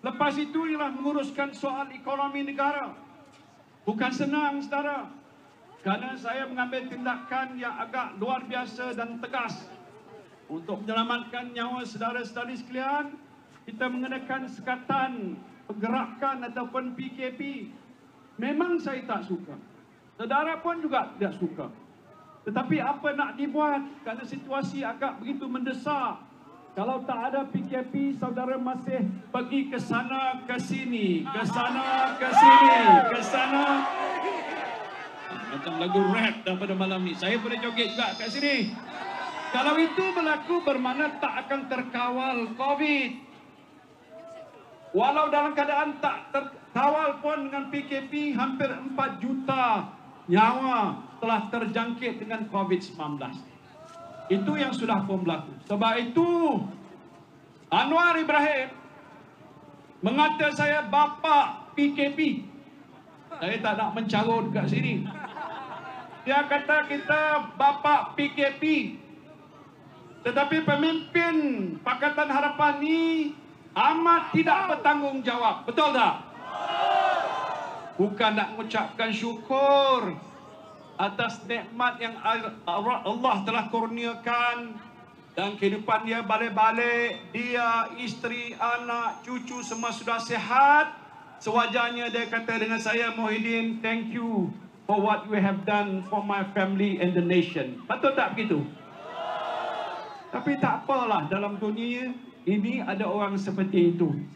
Lepas itulah menguruskan soal ekonomi negara. Bukan senang, saudara. Karena saya mengambil tindakan yang agak luar biasa dan tegas. Untuk menyelamatkan nyawa saudara-saudari sekalian, kita mengenakan sekatan pergerakan ataupun PKP. Memang saya tak suka. Saudara pun juga tidak suka. Tetapi apa nak dibuat? Kerana situasi agak begitu mendesak. Kalau tak ada PKP, saudara masih pergi ke sana ke sini, ke sana ke sini, ke sana. Macam lagu rap daripada malam ni. Saya boleh joget juga kat sini. Kalau itu berlaku bermakna tak akan terkawal COVID. Walau dalam keadaan tak terkawal pun dengan PKP, hampir 4 juta nyawa telah terjangkit dengan COVID-19. Itu yang sudah pun berlaku. Sebab itu, Anwar Ibrahim mengata saya bapa PKP. Saya tak nak mencarut kat sini. Dia kata kita bapa PKP. Tetapi pemimpin Pakatan Harapan ini amat tidak bertanggungjawab. Betul tak? Bukan nak mengucapkan syukur atas nikmat yang Allah telah kurniakan dan kehidupan dia balik-balik, dia, isteri, anak, cucu semua sudah sihat. Sewajarnya dia kata dengan saya, Muhyiddin, thank you for what you have done for my family and the nation. Betul tak begitu? Tapi tak apalah, dalam dunia ini ada orang seperti itu.